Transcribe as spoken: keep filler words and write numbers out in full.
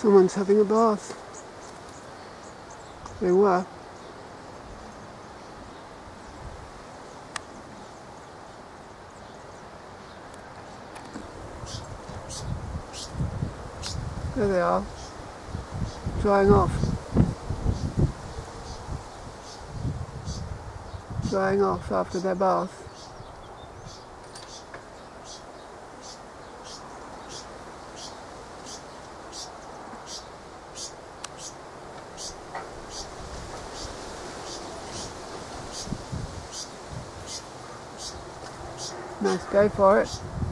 Someone's having a bath. They were. There they are, drying off. Drying off after their bath. Nice day for it.